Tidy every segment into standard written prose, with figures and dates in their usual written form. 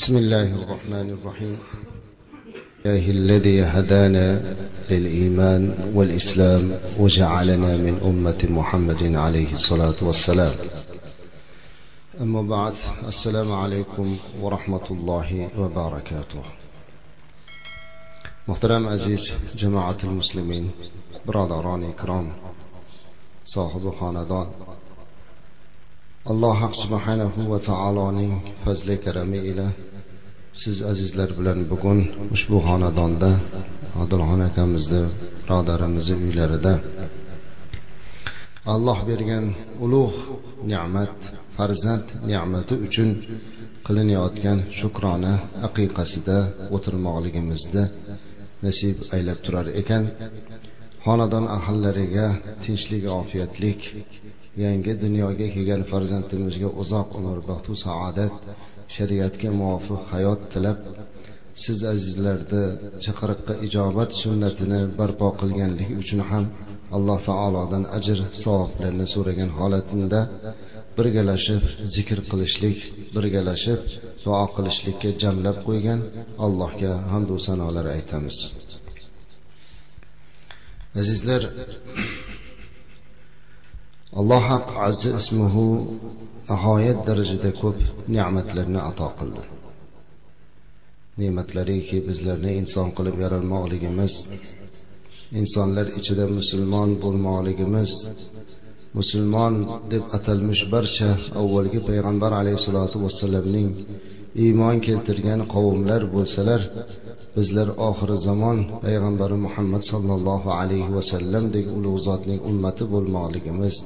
بسم الله الرحمن الرحيم الله الذي هدانا للإيمان والإسلام وجعلنا من أمة محمد عليه الصلاة والسلام أما بعد السلام عليكم ورحمة الله وبركاته محترم عزيز جماعة المسلمين برادران إكرام صاحب خاندان Allah subhanahu ve taala'nın fazli keremi ile siz azizler bilen bugün ushbu xonadonda Odilxon akamizda birodarimizni uylarida Allah bergan ulug' ne'mat farzand ne'mati uchun qilinayotgan shukrona aqiqasida o'tirmoqligimizni nasib aylab turar ekan. Xonadon ahllariga tinchlik, afiyatlik, yangi dunyoga kelgan farzandimizga uzoq umr, baxtu saodat, shariatga muvofiq hayot tilab, siz azizlarni chaqiriqqa ijobat sunnatini barpo qilganligi uchun ham Alloh taolodan ajr, savoblarni so'ragan holatda birgalashib zikr qilishlik, birgalashib duo qilishlikka jamlab qo'ygan Allohga hamd va sanolar aytamiz. Azizlar, Allah Hak Azze ismihu nihayet derecede çok nimetlerini ata kıldı. Nimetleri ki bizlerine insan kılıp yaralmaligimiz, insanlar içinde Müslüman bulmaligimiz, Müslüman deb atalmış barcha avvalgi Peygamber aleyhissalatu vesselam'ning iymon keltirgan kavimler bulsalar, bizler ahir zaman Peygamber Muhammed sallallahu aleyhi ve sellemdek ulug' zotning ümmeti bo'lmoqligimiz,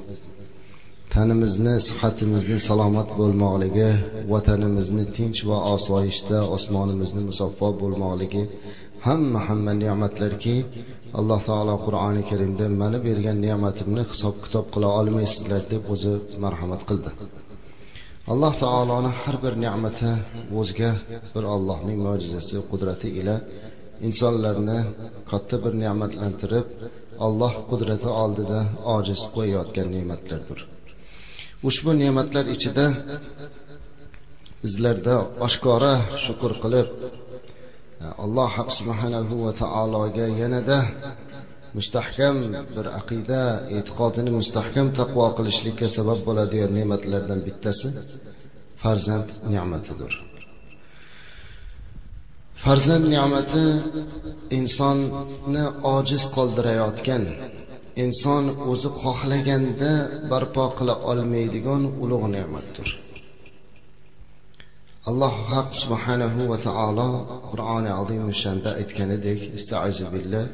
tanimizni, sihatimizni salomat bo'lmoqligi, vatanimizni tinch ve osoyishta, osmonimizni musaffo bo'lmoqligi, hamma ne'matlarki Alloh taolo Qur'oni Karimda meni bergan ne'matimni hisob kitob qila olmaysizlar deb o'zi marhamat qildi. Allah Teala'nın her bir nimeti o'ziga bir Allah'ın mucizesi, kudreti ile insanlarını katta bir nimetlentirip Allah kudreti oldida aciz qo'yayotgan nimetlerdir. Ushbu nimetler ichida bizlarda oshkora shukr qilib Allah subhanahu va taologa yanada mustahkam bir aqida, e'tiqodini mustahkam taqvo qilishlikka sabab bo'ladigan ne'matlardan bittasi farzand ne'matidir. Farzand ne'mati insonni ojiz qoldirayotgan, inson o'zi xohlaganda barpo qila olmaydigan ulug' ne'matdir. Allah Hak subhanahu ve taala Kur'an-ı Azimüşşan'da aytganidek Estaizu billah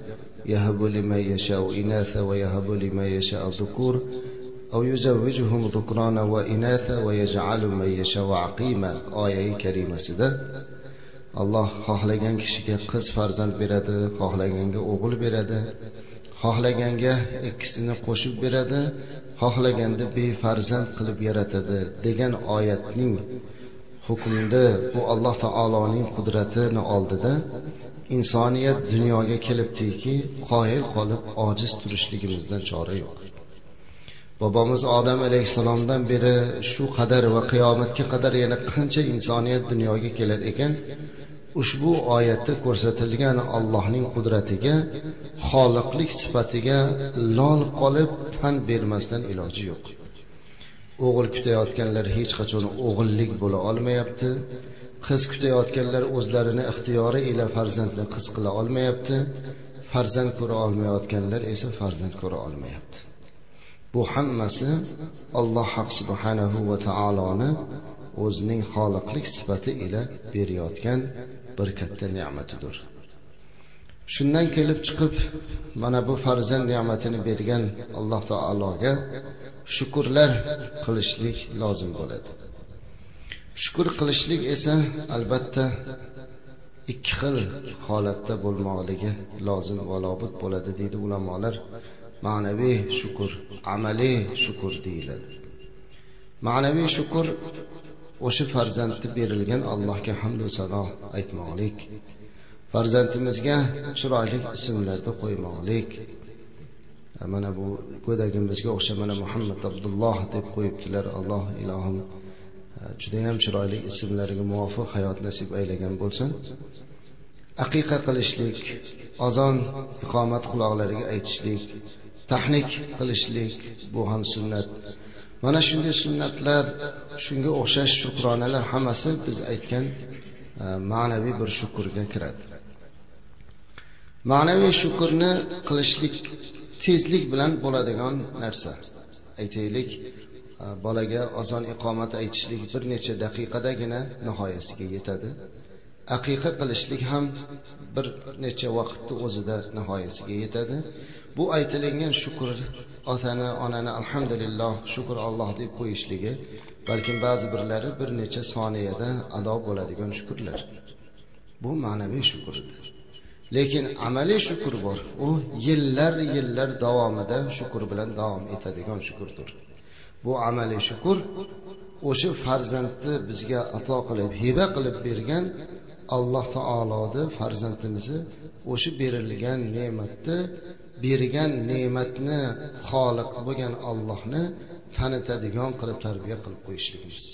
yahabu limen yeşâ'u inâtha ve yahabu limen yeşâ'u zukur ev yuzavvicuhum zukrana ve inâtha ve yec'alu men yeşâ'u aqîma ayet-i kerimesida Allah xohlagan kishiga qiz farzand beradi, xohlaganga o'g'il beradi, xohlaganga ikkisini qo'shib beradi, xohlaganda befarzand qilib yaratadi degan oyatning hukmda bu Allah Teala'nın kudretini oldida insoniyat dunyoga kelibdiki qoyil qolib ojiz turishligimizdan chora yo'q. Babamız Adam alayhissalomdan beri şu kadar ve qiyomatga kadar yana qancha insoniyat dunyoga kelar ekan, ushbu oyatda ko'rsatilgan Allohning qudratiga, xoliqlik sifatiga lol qolib tan bermasdan iloji yo'q. O'g'il kutayotganlar hech qachon o'g'illik bo'la olmayapti. Qiz kutayotganlar o'zlarini ixtiyori ila farzandni qiz qila olmayapti. Farzand ko'ra olmayotganlar esa farzand ko'ra olmayapti. Bu hammasi Alloh subhanahu va taoloni o'zining xoliqlik sifati ila berayotgan bir katta ne'matidir. Shundan kelib chiqib mana bu farzand ne'matini bergan Alloh taologa shukrlar qilishlik lozim bo'ladi. Shukr qilishlik esa albatta ikki xil holatda bo'lmoqligi lozim va lobid bo'ladi deydi ulamolar. Ma'naviy shukr, amaliy shukr deyiladi. Ma'naviy shukr o'sha farzandga berilgan Allohga hamd va sano aytmoqlik, farzandimizga chiroyli ismlarni qo'ymoqlik. Mana bu go'dagimizga o'xsha mana Muhammad Abdulloh deb qo'yibdilar. Alloh ilohim judayam chiroyli ismlariga muvofiq hayot nasib aylagan bo'lsin. Aqiqa qilishlik, azon iqomat quloqlariga aytishlik, tahnik qilishlik bu ham sunnat. Mana shunday sunnatlar, shunga o'xshash shukronalar hammasi biz aytgan ma'naviy bir shukrga kiradi. Ma'naviy shukrni qilishlik tezlik bilan bo'ladigan narsa. Aytaylik, bolaga azon iqomat aytishlik bir necha daqiqadagina nihoyasiga yetadi. Aqiqa qilishlik ham bir necha vaqtni o'zida nihoyasiga yetadi. Bu aytilingan shukr, otani, onani alhamdulillah, shukr Alloh deb qo'yishligi, balkim ba'zi birlari bir necha soniyada ado bo'ladigan shukrlar. Bu ma'naviy shukrdir. Lekin amaliy shukr bor. U yillar davomida shukr bilan davom etadigan shukrdir. Bu amaliy shukr o'sha farzandni bizga ato qilib, hiba qilib bergan Alloh taoloni farzandimizni o'sha berilgan ne'matni, bergan ne'matni xoliq bo'lgan Allohni tanitadigan qilib tarbiya qilib qo'yishligimiz.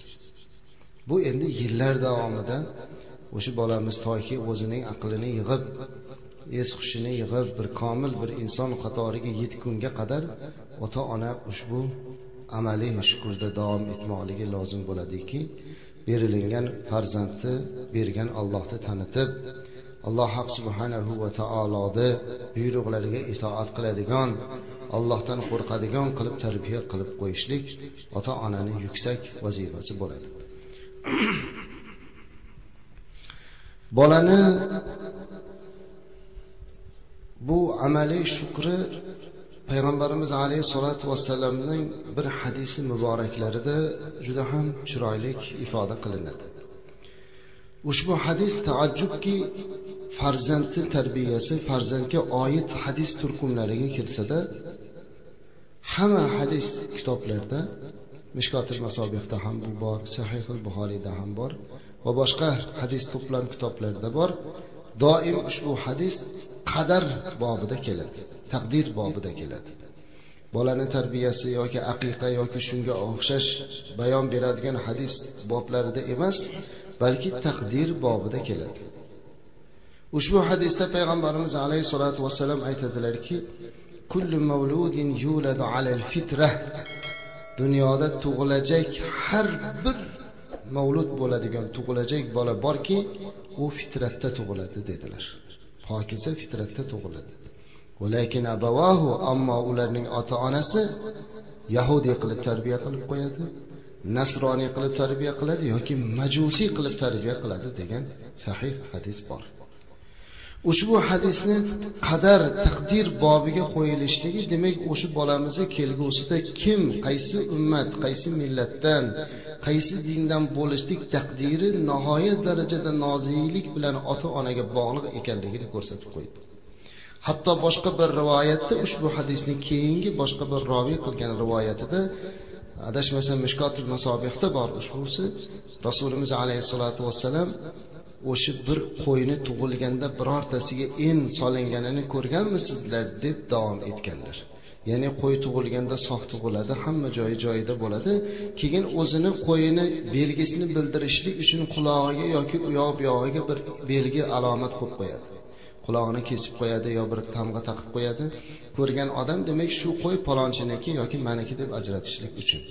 Bu endi yillar davomida o'sha bolamiz toki o'zining aqlini yig'ib, es-hushini yig'ib, bir komil bir inson qatoriga yetgunga qadar ota-ona ushbu amaliy shukrda davom etmoqligi lozim bo'ladiki, berilingan farzandni bergan Allohni tanitib, Alloh subhanahu va taoloni buyruqlariga itoat qiladigan, Allohdan qo'rqadigan qilib tarbiya qilib qo'yishlik ota-onaning yuksak vazifasi bo'ladi. Bolani bu amaliy shukri Peygamberimiz aleyhissalatu vesselam'ın bir hadisi mübarekleri de juda ham chiroylik ifade qilinadi. Ushbu hadis taajjubki farzandning tarbiyasi, farzandga oid hadis turkumlariga kelsa-da, hamma hadis kitoblarida, Mishkotul Masobihda ham bu bor, Sahihul Buxoriyda ham bor va boshqa hadis to'plam kitoblarida bor. Doim ushbu hadis qadar bobida keladi, taqdir bobida keladi. Bolaning tarbiyasi yoki aqiqa yoki shunga o'xshash bayon beradigan hadis boblarida emas, balki taqdir bobida keladi. Ushbu hadisda Payg'ambarimiz alayhisolatu vasallam aytadilarki, kullu mavludin yuladu alal fitra. Dunyoda tug'ilajak har bir mavlud bo'ladigan tug'ilajak bola borki, u fitratda tug'iladi dedilar. Pokiza fitratda tug'iladi. Lekin abavahu, ammo ularning ota-onasi yahudiy qilib tarbiya qilib qo'yadi, nasroniy qilib tarbiya qiladi yoki majusiy qilib tarbiya qiladi degan sahih hadis bor. Ushbu hadisni qadar taqdir bobiga qo'yilishligi demak, o'sha bolamizni kelgusida kim, qaysi ummat, qaysi millatdan, qaysi dindan bo'lishlik taqdiri nihoyat darajada noziylik bilan ota-onaga bog'liq ekanligini ko'rsatib qo'ydi. Hatto boshqa bir rivoyatda, ushbu hadisni keyingi boshqa bir raviy qilgan rivoyatida, adashmasam Mishkotul Masobihda bor ushbusi, Rasulimiz alayhissalatu vassalam o'sha bir qo'yni tug'ilganda birortasiga en solinganini ko'rganmisizlar deb davom etganlar. Ya'ni qo'y tug'ilganda sog' tug'iladi, hamma joyi joyida bo'ladi. Keyin o'zini qo'yini belgisini bildirishlik uchun qulog'iga yoki uyoq-buyog'iga bir belgi alomat qo'yib qo'yadi. Qulog'ini kesib qo'yadi yo bir tamg'a taqib qo'yadi. Ko'rgan odam demak, shu qo'y palonchiniki yoki meniki deb ajratishlik uchun.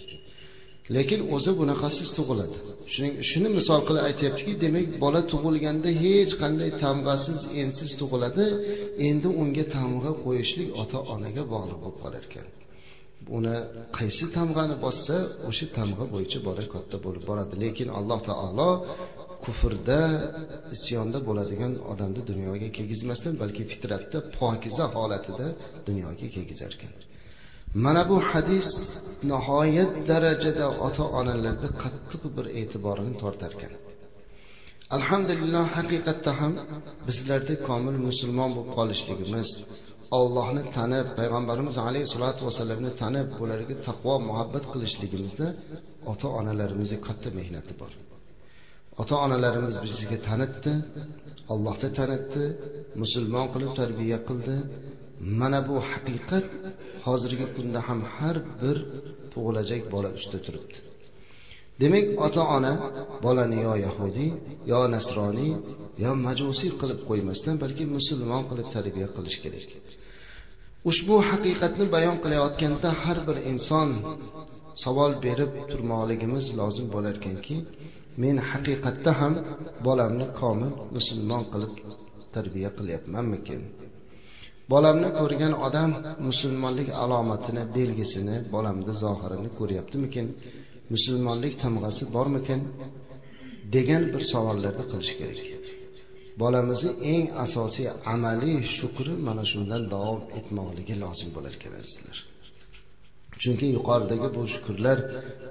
Lekin o'zi bunaqasiz tug'iladi. Shuning shuni misol qilib aytayaptiki, demak, bola tug'ilganda hech qanday tamg'asiz, ensiz tug'iladi. Endi unga tamg'a qo'yishlik ota-onaga bog'liq bo'lib qolar ekan. Uni qaysi tamg'ani bossa, o'sha tamg'a bo'yicha bola katta bo'lib boradi. Lekin Alloh taolo kufrda, isyonda bo'ladigan odamni dunyoga kelgizmasdan, balki fitratda, pokiza holatida dunyoga kelgizar ekan. Mana bu hadis nihoyat darajada ota-onalarda qattiq bir e'tiborini tortar ekan. Alhamdulillah, haqiqatda ham bizlarda komil musulmon bo'lib qolishligimiz, Allohni tanib, Payg'ambarimiz alayhisolatu vasallamni tanib, ularga taqvo muhabbat qilishligimizda ota-onalarimizning katta mehnati bor. Ota-onalarimiz bizga tanitdi, Allohni tanitdi, musulmon qilib tarbiya qildi. Mana bu haqiqat hozirgi kunda ham har bir tug'ilajak bola ustida turibdi. Demek ota-ona bolani yo Yahudi, yo Nasroniy, yo Majusiy qilib qo'ymasdan balki musulmon qilib tarbiya qilish kerak. Ushbu haqiqatni bayon qilayotganda har bir inson savol berib turmoqligimiz lozim bo'lar ekanki, men haqiqatda ham bolamni komil musulmon qilib tarbiya qilyapmanmikin? Bolamni ko'rgan odam musulmonlik alomatini, belgisini, bolamda zohirini ko'ryaptimikin? Musulmonlik tamg'asi bormikin? Degan bir savollarni qilish kerak. Bolamizni eng asosiy amaliy shukri mana shundan davom etmoqligi lozim bo'lar ekansizlar. Chunki yuqoridagi bu shukrlar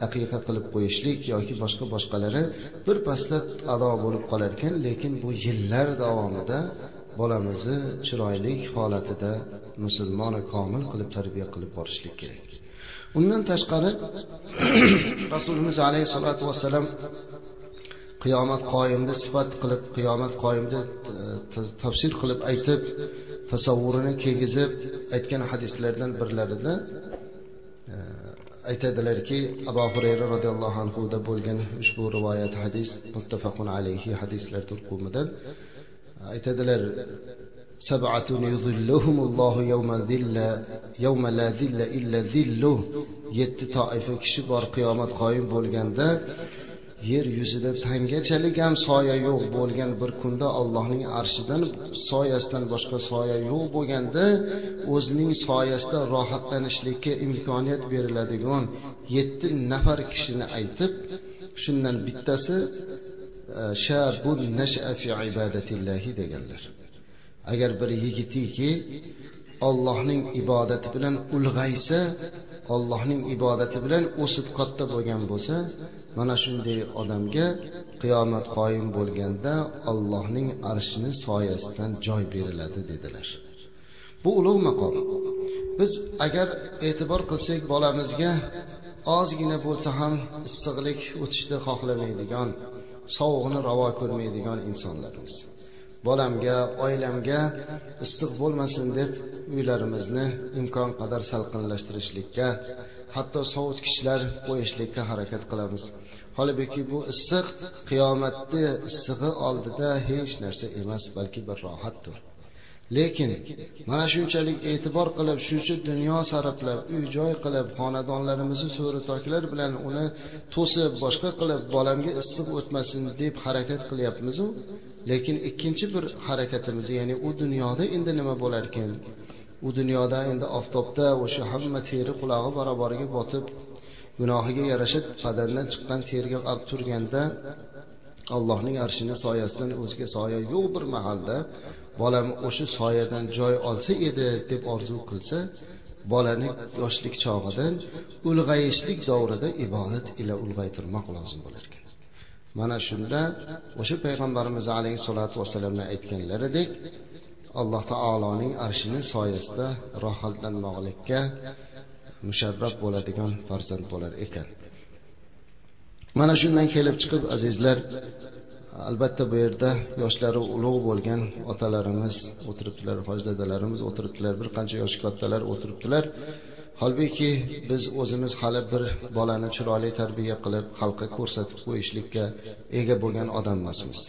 aqiqa qilib qo'yishlik yoki boshqalari bir pasda ado bo'lib qolar ekan, lekin bu yillar davomida bolamizni chiroyli holatida musulmon komil qilib tarbiya qilib borishlik kerak. Undan tashqari Rasulimiz alayhisolatu vassalam qiyomat qoyimda sifat qilib, qiyomat qoyimda tafsir qilib aytib, tasavvurini kegizib aytgan hadislardan birlarida aytadilarki, Abu Hurayra radhiyallohu anhu da bo'lgan ushbu rivoyat hadis muttafaqun alayhi hadislar turkumidan aytadilar: sab'atun yuzilluhumullohu yawma zilla yawma la zilla illa zilluh. 7 toifa kishi bor qiyomat qoyim bo'lganda, yer yuzida tangachalik ham soya yo'q bo'lgan bir kunda Allohning arshidan soyasidan boshqa soya yo'q bo'lganda o'zining soyasida rohatlanishlikka imkoniyat beriladigan 7 nafar kishini aytib, shundan bittasi shabun nasha fi ibadatillahi deganlar. Agar bir yigitiki Allohning ibodati bilan ulg'aysa, Allohning ibodati bilan o'sib katta bo'lgan bo'lsa, mana shunday odamga qiyomat qoyim bo'lganda Allohning arshini soyasidan joy beriladi dedilar. Bu ulug' maqom. Biz agar e'tibor qilsak, bolamizga ozgina bo'lsa ham issiqlik o'tishni xohlamaydigan, sovuqni ravo ko'rmaydigan insonlarimiz. Bolamga, oilamga issiq bo'lmasin deb uylarimizni imkon qadar salqinlashtirishlikka, hatto sovutgichlar qo'yishlikka harakat qilamiz. Holbuki bu issiq qiyomatning issig'i oldida hech narsa emas, balki bir rohatdir. Lekin mana shunchalik e'tibor qilib, shuncha dunyo sarflab, uy-joy qilib, xonadonlarimizni so'ratoklar bilan uni to'sib, boshqa qilib, bolamga issiq o'tmasin deb harakat qilyapmiz-u, lekin ikkinchi bir harakatimiz, ya'ni u dunyoda endi nima bo'lar ekan? U dunyoda endi oftobda o'sha hamma teri qulog'i barobariga botib, gunohiga yarasha badandan chiqqan terga qarab turganda, Allohning arshini soyasidan o'zga soya yo'q bir mahalda bolam o'sha soyadan joy olsa edi deb orzu qilsa, bolani yoshlik chog'idan ulg'ayishlik davrida ibodat ila ulg'aytirmoq lozim bo'lar ekan. Mana shunda o'sha payg'ambarimiz alayhisolatu vassalamning aytganlaridek, Alloh taoloning arshini soyasida rohatlanmoqlikka musharraf bo'ladigan farzand bo'lar ekan. Mana shundan kelib chiqib azizlar, albatta bu yerda yoshlari ulug' bo'lgan otalarimiz o'tiribdilar, hojdadalarimiz o'tiribdilar, bir qancha yosh kattalar o'tiribdilar. Holbuki biz o'zimiz hali bir bolani chiroyli tarbiya qilib, xalqqa ko'rsatib qo'yishlikka ega bo'lgan odam emasmiz.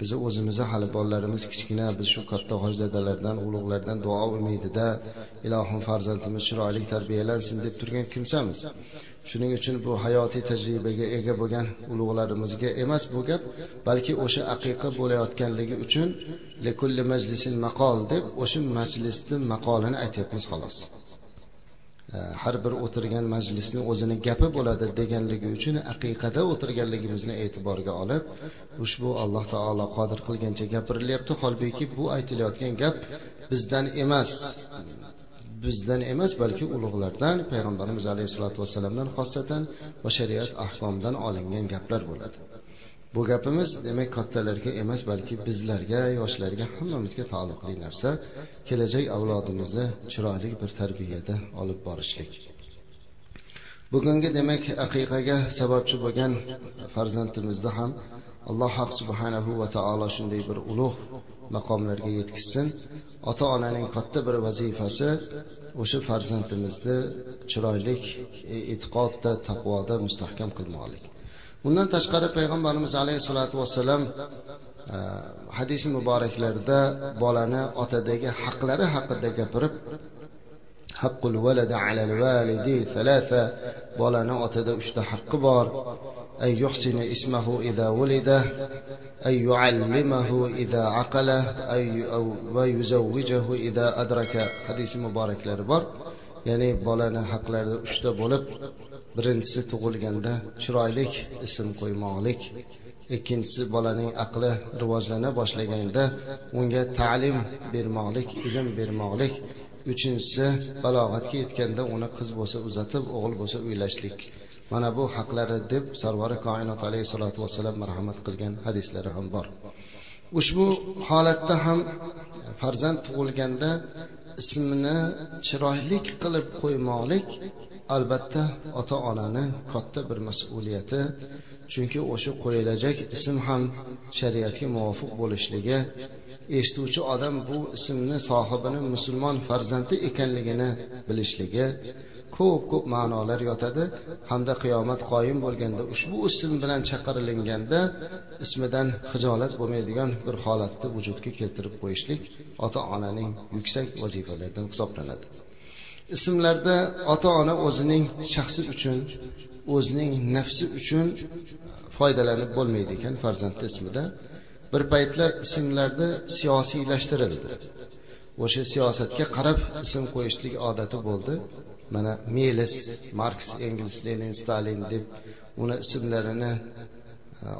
Biz o'zimizni hali bolalarimiz kichkina, biz shu katta hojdadalardan, ulug'lardan duo umidida, ilohim farzandimiz chiroyli tarbiyalansin deb turgan kimsamiz. Shuning uchun bu hayotiy tajribaga ega bo'lgan ulug'larimizga emas bu gap, balki o'sha aqiqa bo'layotganligi uchun likulli majlisin maqol deb o'sha majlisning maqolini aytyapmiz xolos. Har bir o'tirgan majlisning o'zini gapi bo'ladi deganligi uchun aqiqada o'tirganligimizni e'tiborga olib, ushbu Alloh taolo qodir qilgancha gapirilyapti. Holbuki bu aytilayotgan gap bizdan emas, balki ulug'lardan, payg'ambarimiz alayhisolatu vassalamdan xossatan va shariat ahkomidan olingan gaplar bo'ladi. Bu gapimiz demak kattalarga emas, balki bizlarga, yoshlarga, hammamizga taalluqli narsa. Kelajak avlodimizni chiroyli bir tarbiyada olib borishlik. Bugungi demak aqiqaga sababchi bo'lgan farzandimizni ham Alloh subhanahu va taolo shunday bir ulug' maqomlarga yetkizsin. Ota-onaning katta bir vazifasi o'sha farzandimizni chiroyli e'tiqodda, taqvoda mustahkam qilmoqlik. Bundan tashqari Peygamberimiz Aleyhissalatu vesselam hadis-i mübareklerdə bolani otadagi haqlari haqida gapirib, haqqul valadi alal validi 3, bolani otada 3 ta haqqi bor. Ay yuhsinu ismahu idza wulida, ay yuallimahu idza aqala, ay va yuzawwijahu idza adraka. Hadis-i mübarekleri bor. Yani bolani haqlari 3 ta bo'lib, birincisi tug'ilganda chiroylik ism qo'ymoqlik, ikkinchisi bolaning aqli rivojlana boshlaganda unga ta'lim bermoqlik, ilm bermoqlik, uchinchisi balog'atga yetganda uni qiz bo'lsa uzatib, o'g'il bo'lsa uylashlik. Mana bu haqlari deb Sarvari Koinot Aleyhissalatu vesselam marhamat qilgan hadislari ham bor. Ushbu holatda ham farzand tug'ilganda ismini chiroylik qilib qo'ymoqlik albatta ota onani katta bir mas'uliyati. Chunki o'sha qo'yilacak ism ham shariatga muvofiq bo'lishligi, eshituvchi odam bu ismni sohibini musulmon farzandi ekanligini bilishligi ko'p ma'nolar yotadi. Hamda qiyomat qoyim bo'lganda ushbu ism bilan chaqirilganda ismidan hijolat bo'lmaydigan bir holatni vujudga keltirib qo'yishlik ota-onaning yuksak vazifalaridan hisoblanadi. Ismlarda ota-ona o'zining shaxsi uchun, o'zining nafsi uchun foydalanib bo'lmaydi ekan farzand ismida. Bir paytlar ismlarda siyosiylashtirildi. O'sha siyosatga qarab ism qo'yishlik odati bo'ldi. Mana Melis, Marks, Engels, Lenin, Stalin deb uni ismlarini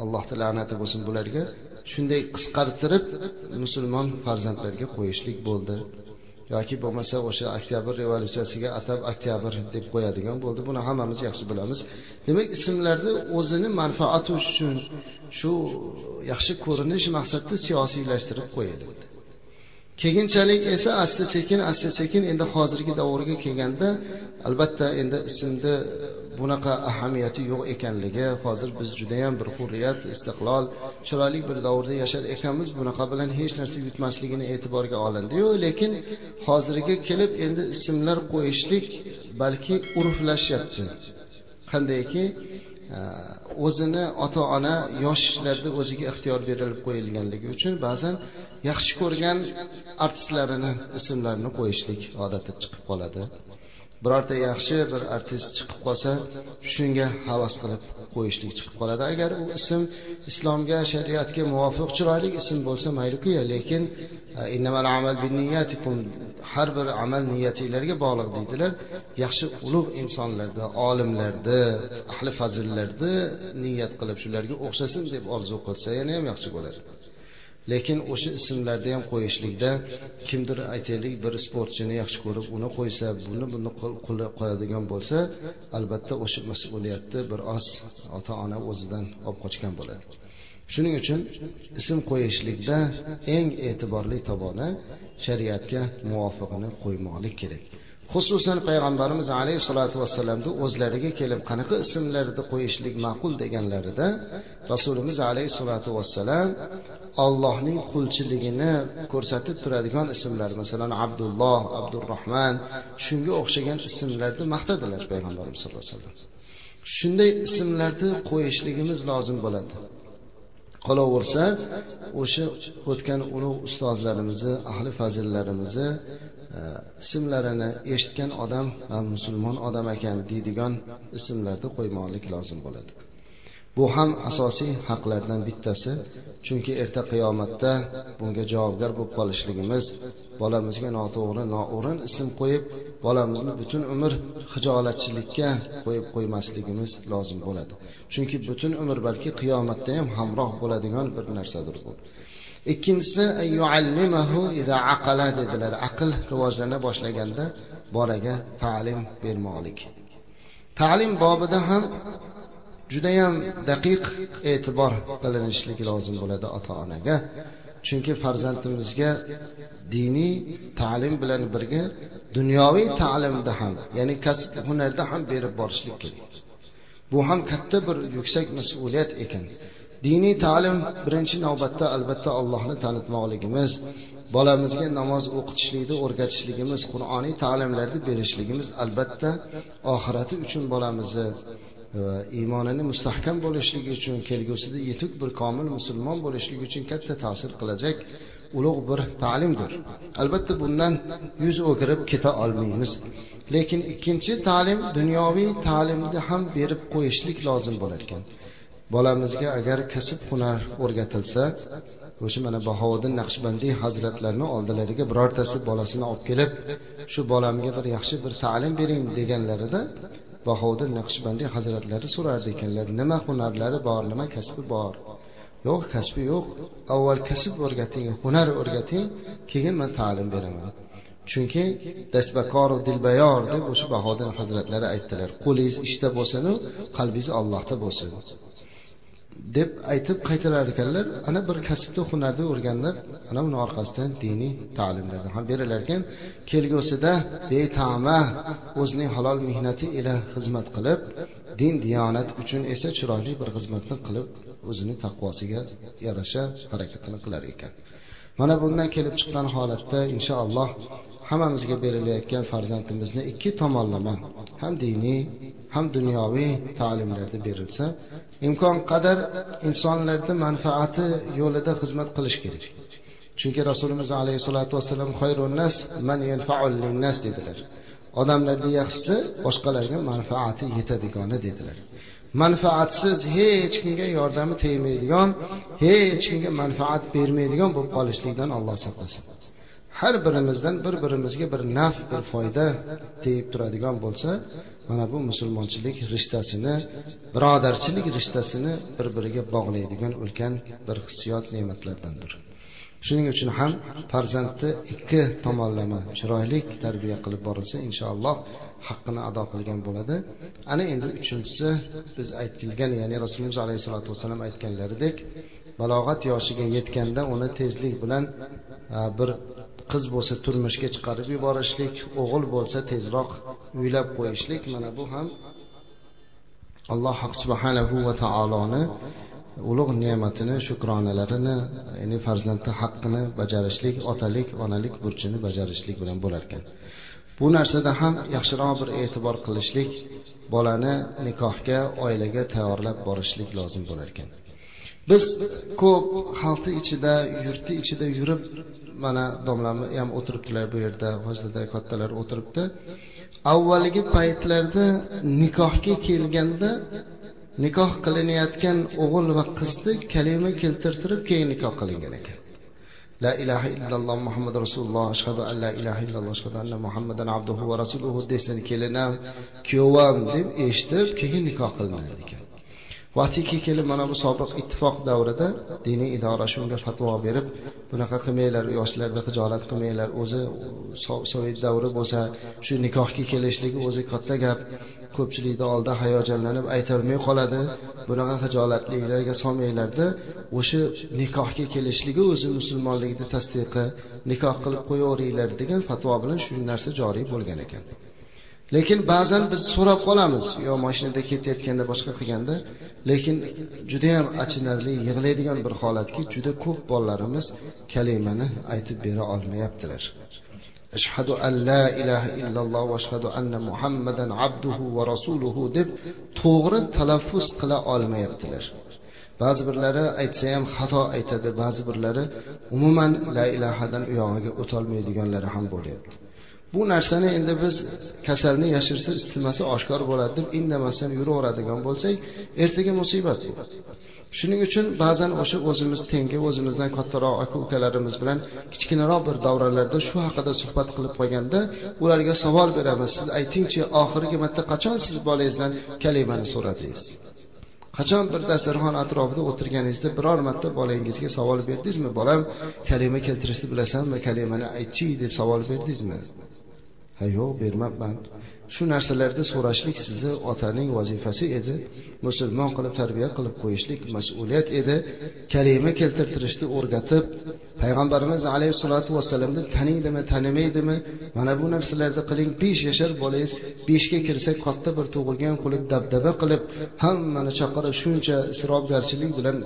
Alloh taola'nati bo'lsin bularga shunday qisqartirib musulmon farzandlarga qo'yishlik bo'ldi. Yoki bo'lmasa o'sha oktyabr revolyutsiyasiga atab oktyabr deb qo'yadigan bo'ldi. Buni hammamiz yaxshi bilamiz. Demak, ismlarni o'zini manfaati uchun shu yaxshi ko'rinish maqsadida siyosiylashtirib qo'yildi. Keyinchalik esa asta-sekin endi hozirgi davrga kelganda albatta endi ismda bunaqa ahamiyati yo'q ekanligi, hozir biz juda ham bir hurriyat, istiqlol, chiroyli bir davrda yashar ekanmiz, bunaqa bilan hech narsa yutmasligini e'tiborga olindi-yu, lekin hozirga kelib endi ismlar qo'yishlik balki urflashyapti. Qandayki o'zini ota-ona yoshlarda o'ziga ixtiyor berilib qo'yilganligi uchun ba'zan yaxshi ko'rgan artistlarini ismlarini qo'yishlik odati chiqib qoladi. Birorta yaxshi bir artist chiqib qolsa, shunga havas qilib qo'yishlik chiqib qoladi. Agar u ism islomga, shariatga muvofiq chiroyli ism bo'lsa, mayli-ku, lekin innamal amal binniyatikum, har bir amal niyatingizga bog'liq deydilar. Yaxshi ulug' insonlarda, olimlarda, ahli fazillarda niyat qilib shularga o'xshasin deb orzu qilsa, yana ham yaxshi bo'ladi. Lekin o'sha ismlarni ham qo'yishlikda kimdir aytaylik bir sportchini yaxshi ko'rib uni qo'ysa, buni qo'yadigan bo'lsa, albatta o'sha mas'uliyatni bir oz ota-ona o'zidan olib qochgan bo'ladi. Shuning uchun ism qo'yishlikda eng e'tiborli tomoni shariatga muvofiqini qo'ymoqlik kerak. Xususan Peygamberimiz Aleyhissalatu vesselam'da o'zlariga kelib qanaqa ismlarni qo'yishlik ma'qul deganlarida Rasulimiz Aleyhissalatu vesselam Allohning qulchiligini ko'rsatib turadigan ismlar, masalan Abdulloh, Abdurrahman, shunga o'xshagan ismlarni maqtadilar Peygamberimiz Sallallohu alayhi vasallam. Shunday ismlarni qo'yishligimiz lozim bo'ladi. Qolaversa, o'sha o'tgan ulug' ustozlarimizni, ahli fazillarimizni ismlarini eshitgan odam musulmon odam ekan deydigan ismlarni qo'ymoqlik lozim bo'ladi. Bu ham asosiy haqlardan bittasi. Chunki erta qiyomatda bunga javobgar bo'lib qolishligimiz, bolamizga noto'g'ri, noo'rin ism qo'yib, bolamizni butun umr hijolatchilikka qo'yib qo'ymasligimiz lozim bo'ladi. Chunki butun umr balki qiyomatda ham hamroh bo'ladigan bir narsadir bu. Ikkinchisi yuallimahu idza aqala dedilar. Aql rivojlana boshlaganda bolaga ta'lim bermoqlik. Ta'lim bobida ham juda ham daqiq e'tibor qilinishligi lozim bo'ladi ota-onaga. Chunki farzandimizga diniy ta'lim bilan birga dunyoviy ta'limda ham, ya'ni kasb hunarda ham berib borishlik kerak. Bu ham katta bir yuksak mas'uliyat ekan. Dini ta'lim birinchi navbatda albatta Allohni tanitmoqligimiz, bolamizga namoz o'qitishlikni o'rgatishligimiz, Qur'oniy ta'limlarni berishligimiz albatta oxirati uchun bolamizni iymonini mustahkam bo'lishligi uchun, kelgusida yetuk bir komil musulmon bo'lishligi uchun katta ta'sir qilacak ulug' bir ta'limdir. Albatta bundan yuz o'girib keta olmaymiz. Lekin ikkinchi ta'lim dunyoviy ta'limni ham berib qo'yishlik lozim bo'lar ekan. Bolamizga agar kasb hunar o'rgatilsa, o'sha mana Bahovuddin Naqshbandiy hazratlarini oldilariga birortasi bolasini olib kelib, shu bolamga bir yaxshi bir ta'lim bering deganlarida Bahovuddin Naqshbandiy hazratlari so'rardi ekanlar, nima hunarlari bor, nima kasbi bor? Yo'q, kasbi yo'q. Avval kasb o'rgating, hunar o'rgating, keyin men ta'lim beraman. Chunki dasbakor dilbayor deb o'sha Bahovuddin hazratlari aytdilar, qo'lingiz ishda bo'lsin, qalbingiz Allohda bo'lsin deb aytib qaytarar ekanlar. Ana bir kasbda hunarni o'rganib, ana uning orqasidan diniy ta'limlarni ham berilar ekan. Kelgusida betama o'zining halol mehnati ila xizmat qilib, din diyonat uchun esa chiroyli bir xizmatni qilib, o'zining taqvosiga yarasha harakatini qilar ekan. Mana bundan kelib chiqqan holatda inshaalloh hammamizga berilayotgan farzandimizni ikki tomonlama, ham diniy ham dunyoviy ta'limlarda berilsa, imkon qadar insonlarda manfaati yo'lida xizmat qilish kerak. Chunki Rasulimiz alayhisolatu vassalam xayrun nas man yanfa'ul linnas dedilar. Odamlarga yaxshisi boshqalarga manfaati yetadigani dedilar. Manfaatsiz hech kimga yordami tegmaydigan, hech kimga manfaat bermaydigan bo'lib qolishlikdan Alloh saqlasin. Her birimizden birbirimizga bir naf, bir foyda deyip duradigan bo'lsa, mana bu musulmonchilik rishtasini, birodarchilik rishtasini bir-biriga bog'laydigan ulkan bir hissiyot ne'matlardandir. Shuning uchun ham farzandni ikki tomonlama chiroyli tarbiya qilib borilsa, inshaalloh haqqini ado qilgan bo'ladi. Ana endi uchinchisi biz aytilgan, ya'ni Rasululloh alayhisolatu vasallam aytganlaridek, balog'at yoshiga yetganda uni tezlik bilan bir qiz bo'lsa turmushga chiqarib yuborishlik, o'g'il bo'lsa tezroq uylab qo'yishlik, mana bu ham Alloh subhanahu va taoloni ulug' ne'matini, shukronalarini, ya'ni farzandning haqqini bajarishlik, otalik, onalik burchini bajarishlik bilan bo'lar ekan. Bu narsada ham yaxshiroq bir e'tibor qilishlik, bolani nikohga, oilaga tayyorlab borishlik lozim bo'lar ekan. Biz ko'p xalqi ichida, yurti ichida yurib, mana domlamlar ham o'tiribdilar bu yerda, hozirda kattalar o'tiribdi. Avvalgi paytlarda nikohga kelganda nikoh qilinayotgan o'g'il va qizni kalima keltirtirib keyin nikoh qilingan ekan. La ilaha illalloh Muhammad rasululloh, ashhadu an la ilaha illalloh, ashhadu anna Muhammadan abduhu va rasuluhu desin kelinam, kuyovim deb eshitib keyin nikoh qilinadi ekan. Vaqtiki kelib mana bu sobiq ittifoq davrida diniy idora shunga fatvo berib, bunaqa qilmanglar, yoshlarni xijolat qilmanglar, o'zi sovet davri bo'lsa shu nikohga kelishligi o'zi katta gap, ko'pchilikning oldida hayajonlanib aytolmay qoladi, bunaqa xijolatliklarga solmanglarda. O'sha nikohga kelishligi o'zi musulmonlikni tasdiqi, nikoh qilib qo'yaveringlar degan fatvo bilan shu narsa joriy bo'lgan ekan. Lekin ba'zan biz so'rab qolamiz, yo mashinada ketayotganda, boshqa qilganda, lekin juda ham achinarli, yig'laydigan bir holatki, juda ko'p bolalarimiz kalimani aytib bera olmayaptilar. Ashhadu an la ilaha illalloh va ashhadu anna Muhammadan abduhu va rasuluhu deb to'g'ri talaffuz qila olmayaptilar. Ba'zi birlari aytsa ham xato aytadi, ba'zi birlari umuman la ilahadan uyog'iga o'tolmaydiganlari ham bo'lyapti. Bu narsani endi biz kasalni yashirsa, istimasi oshkor bo'ladi deb indamasdan yuraveradigan bo'lsak, ertaga musibat bo'ladi. Shuning uchun ba'zan o'sha o'zimiz tengi, o'zimizdan kattaroq aka-ukalarimiz bilan kichkinaroq bir davralarda shu haqida suhbat qilib qo'yganda ularga savol beramiz. Siz aytingchi, oxirgi marta qachon siz bolangizdan kalimani so'radingiz? Qachon bir dasturxon atrofida o'tirganingizda biror marta bolangizga savol berdingizmi? Bolam, kalima keltirishni bilasanmi, kalimani aytchi deb savol berdingizmi? Ha yok, vermem ben. Şu nerselerde so'rashlik sizi otanın vazifesi edi. Musulmon kılıp terbiye kılıp koyuşlik mesuliyet edi. Kelime keltirtirishni o'rgatib, Peygamberimiz aleyhissalatu vesselam'da tanıydimi, tanimaydimi, mana bu narsalarda qiling, 5 yashar bolangiz 5ga kirsa katta bir tug'ilgan qilib dabdaba qilib, hammani chaqirib shuncha isrofgarchilik bilan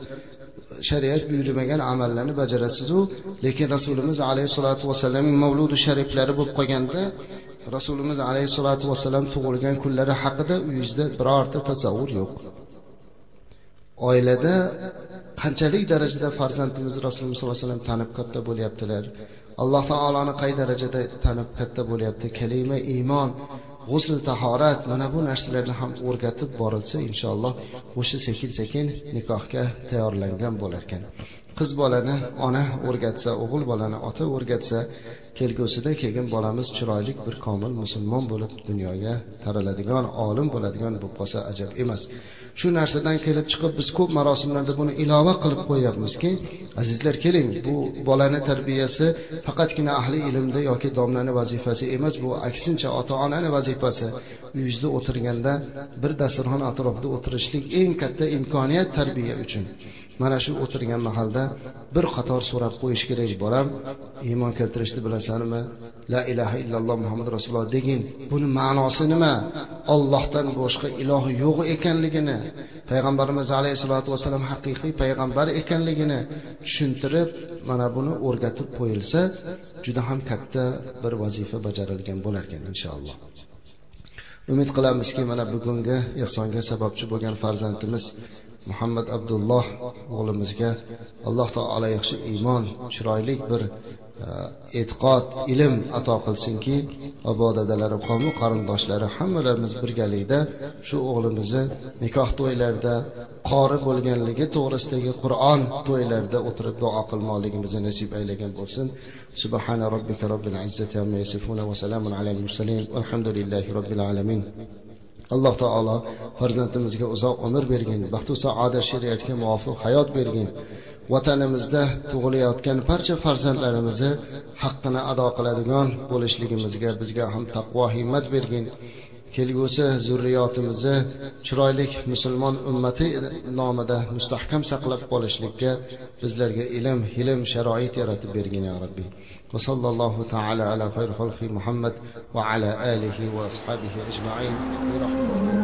şeriat buyurmagan amallarni bajarasiz u, lekin Rasulimiz aleyhissalatu vesselam'ning mavludi shariflari bo'lib qolganda Rasulimiz aleyhissalatu vesselam tug'ilgan kunlari haqida uyingizda birorta tasavvur yo'q. Oilada qanchalik darajada farzandimiz Rasululloh sollallohu alayhi vasallam tanib katta bo'lyaptilar. Alloh taoloni qay darajada tanib katta bo'lyapti. Kalima, iymon, g'usl, tahorat, mana bu narsalarni ham o'rgatib borilsa inshaalloh o'sha sekin-sekin nikohga tayyorlangan bo'lar ekan. Qiz bolani ona o'rgatsa, o'g'il bolani ota o'rgatsa, kelgusida kelgan bolamiz chiroyli bir komil musulmon bo'lib dunyoga taraladigan, olim bo'ladigan bo'lib qolsa ajab emas. Shu narsadan kelib chiqib biz ko'p marosimlarda buni ilova qilib qo'yapmizki, azizlar keling, bu bolani tarbiyasi faqatgina ahli ilmda yoki domlani vazifasi emas, bu aksincha ota-onani vazifasi. Uyingizda o'tirganda bir dasturxon atrofida o'tirishlik eng katta imkoniyat tarbiya uchun. Mana shu o'tirgan mahalda bir qator so'rab qo'yish kerak. Bolam, iymon keltirishni bilasanmi? La ilaha illalloh Muhammad rasululloh degin. Buni ma'nosi nima? Allohdan boshqa iloh yo'q ekanligini, Peygamberimiz aleyhissalatu vesselam haqiqiy peygamber ekanligini tushuntirib, mana buni o'rgatib qo'yilsa, juda ham katta bir vazifa bajarilgan bo'lar ekan inshaalloh. Umid qilamizki, mana bugungi ihsonga sababchi bo'lgan farzandimiz Muhammad Abdulloh o'g'limizga Alloh taolo yaxshi iymon, chiroyli bir e'tiqod, ilm ato qilsinki, obodadalari, qavmi, qarindoshlari hammalarimiz birgalikda shu o'g'limizni nikoh to'ylarida qori bo'lganligi to'g'risidagi Qur'on to'ylarida o'tirib duo qilmoqligimizni nasib aylagan bo'lsin. Subhana robbika robbil izzati amma yasifun va salamun alal mursalin. Alhamdulillahi robbil alamin. Alloh taolo farzandimizga uzoq umr bergin, baxtu saodat shariatga muvofiq hayot bergin. Vatanimizda tug'ilayotgan barcha farzandlarimizni haqqini ado qiladigan bo'lishligimizga bizga ham taqvo himmat bergin. Kelgusi zurriyatimizni chiroyli musulmon ummati nomida mustahkam saqlab qolishlikka bizlarga ilm, hilm, sharoit yaratib bergin ya Rabbi. Ve sallallahu taala ala khayr xalqi Muhammad ve ala alihi ve ashabihi ecmaîn.